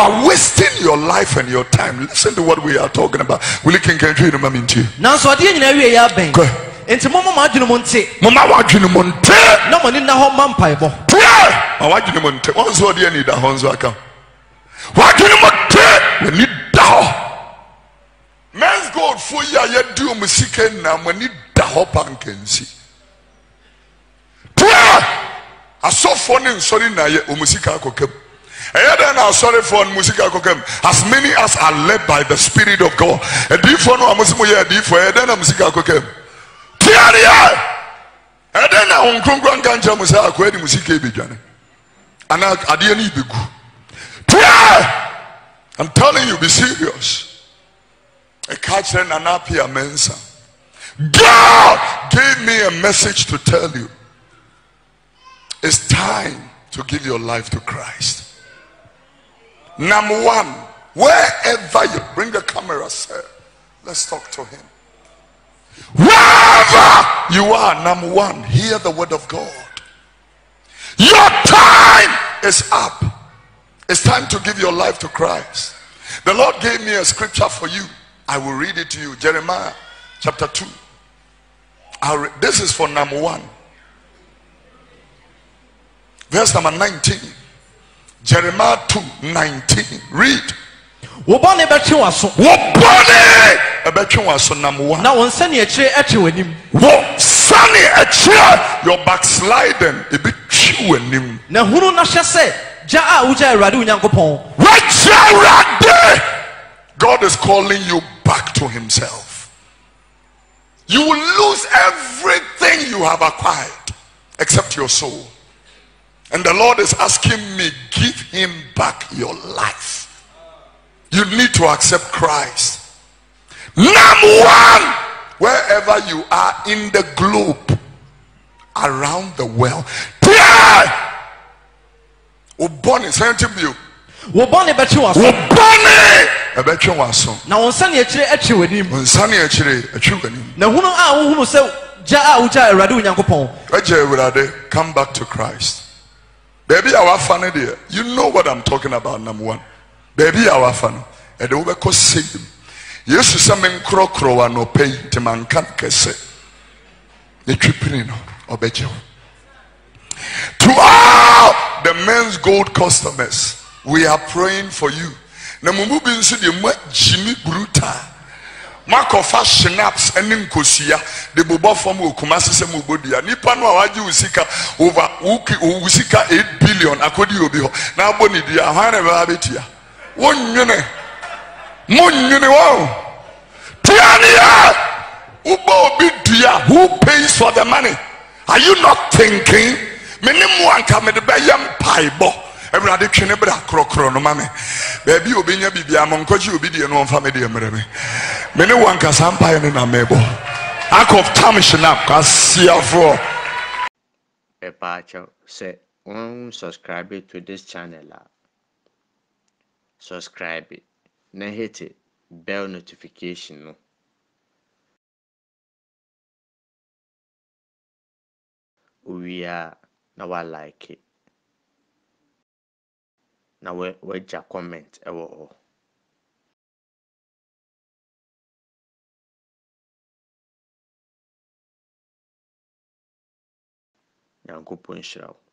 are wasting your life and your time. Listen to what we are talking about. Will you can't you remember me? Now, so I didn't know. Into mama wajunimonte. Mama wajunimonte. No money na home mampai bo. Prayer. Mama wajunimonte. Once what you need a honzo account. Wajunimonte. We need daho. Men's God for ya yedu musike na we need daho pankensi. Prayer. Aso phone sorry na ye musika kokem. And I sorry for musical cocaine. As many as are led by the Spirit of God. And if one amusimo ye di for then a musical cocaine. And then I won't ganja musa kwedi musike bejane. And I adie ni begu. I'm telling you, be serious. I catch an anapia mensa. God gave me a message to tell you. It's time to give your life to Christ. Number one, wherever you bring the camera, sir, let's talk to him. Wherever you are, number one, hear the word of God. Your time is up. It's time to give your life to Christ. The Lord gave me a scripture for you. I will read it to you. Jeremiah chapter 2. This is for number one. Verse number 19. Jeremiah 2:19. Read. Wobone betwewaso. Wobone betwewaso number 1. Na won sane ekyire etwewanim. Wo sane ekyire your backsliding e betwewanim. Na hunu na hwese ja a uja urade unyankopon. God is calling you back to himself. You will lose everything you have acquired except your soul. And the Lord is asking me, give him back your life. You need to accept Christ. Number one, wherever you are in the globe, around the world, come back to Christ. Baby, our family there. You know what I'm talking about, number one. Baby, our family. And they will be saved. Yes, some men crocro and no pay to man can't say. The tripino obejo. To all the men's gold customers, we are praying for you. Namubu bin Sidi Jimmy Bruta. Mako fast snaps and incosia, the Boba from Ukumasa Mubudia, Nipano Waju Usika over Uki Usika 8 billion, Akodi Obio. Now Bonidia, Haneva Abitia. One unit, Moon Unio Tiania Ubo Bidia, who pays for the money? Are you not thinking? Minimuan Kamedbayam Paibo, every addiction, every crocronomame. Baby Obinia Bibia, Moncoji Obidia, no family, Mereme. Many one can sampire in a mebo. I could commission up, cause see a four. A patcher say, subscribe to this channel. Subscribe it. Now hit it. Bell notification. No. We are now I like it. Now we just comment. Uncle Punch out.